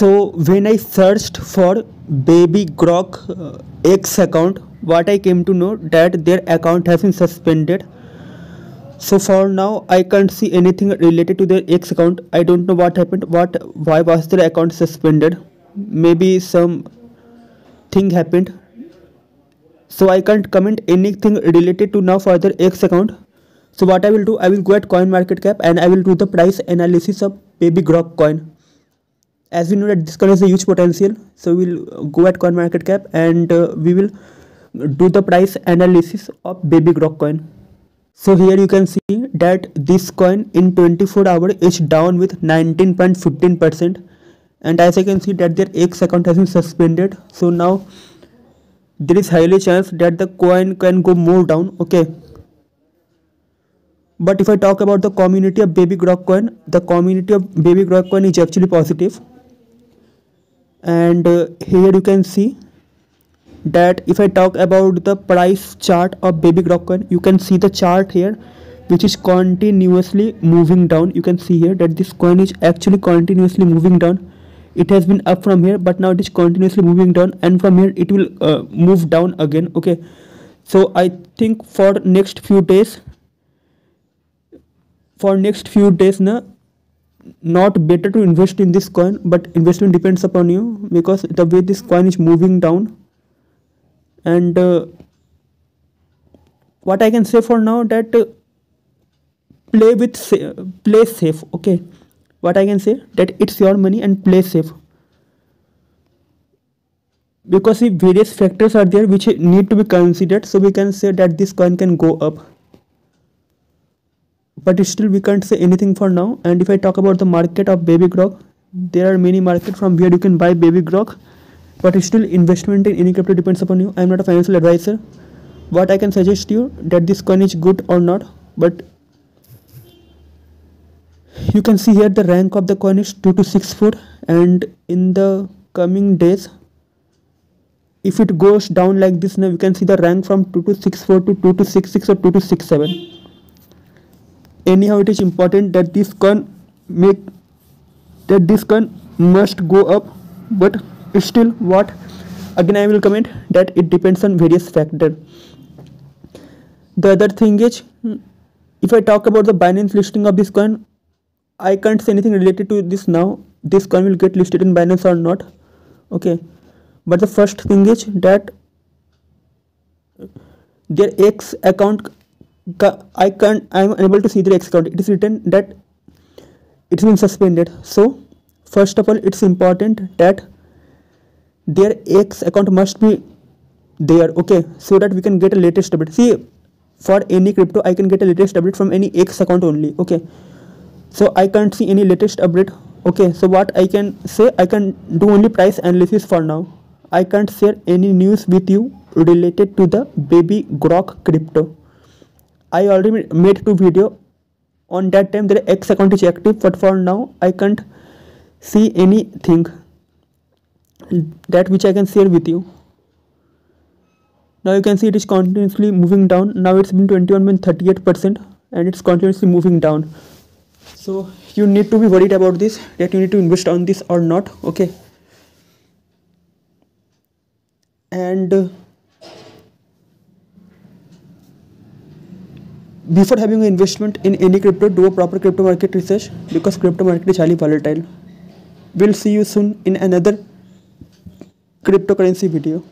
So when I searched for Baby Grok X account, what I came to know that their account has been suspended. So for now I can't see anything related to their X account. I don't know what happened, why was their account suspended. Maybe some thing happened. So I can't comment anything related to now for their X account. So what I will do, I will go at CoinMarketCap and I will do the price analysis of Baby Grok coin. As we know that this coin has a huge potential, so we will go at CoinMarketCap and we will do the price analysis of Baby Grok coin. So here you can see that this coin in 24 hours is down with 19.15%, and as I can see that their X account has been suspended. So now there is highly chance that the coin can go more down, okay. But if I talk about the community of Baby Grok coin, the community of Baby Grok coin is actually positive. And here you can see that if I talk about the price chart of Baby Grok coin, you can see the chart here which is continuously moving down. You can see here that this coin is actually continuously moving down. It has been up from here, but now it is continuously moving down, and from here it will move down again, okay. So I think for next few days, not better to invest in this coin, but investment depends upon you, because the way this coin is moving down. And what I can say for now that play safe, okay. What I can say that it's your money and play safe, because if various factors are there which need to be considered, so we can say that this coin can go up. But still we can't say anything for now. And if I talk about the market of Baby Grok, there are many markets from where you can buy Baby Grok. But still investment in any crypto depends upon you. I am not a financial advisor. What I can suggest to you that this coin is good or not. But you can see here the rank of the coin is 2 to 6 foot, and in the coming days, if it goes down like this, now you can see the rank from 2 to 6 foot to 2 to 6 6 or 2 to 6 7. Anyhow, it is important that this coin must go up, but still what again I will comment that it depends on various factors. The other thing is, if I talk about the Binance listing of this coin, I can't say anything related to this now. This coin will get listed in Binance or not, okay. But the first thing is that their X account, I'm unable to see their X account. It is written that it's been suspended. So first of all, it's important that their X account must be there, okay, so that we can get a latest update. See, for any crypto I can get a latest update from any X account only, okay. So I can't see any latest update, okay. So what I can say, I can do only price analysis for now. I can't share any news with you related to the Baby Grok crypto. I already made 2 videos on that time. Their X account is active, but for now I can't see anything that which I can share with you. Now you can see it is continuously moving down. Now it's been 21.38% and it's continuously moving down. So you need to be worried about this, that you need to invest on this or not, okay. And before having an investment in any crypto, do a proper crypto market research, because crypto market is highly volatile. We'll see you soon in another cryptocurrency video.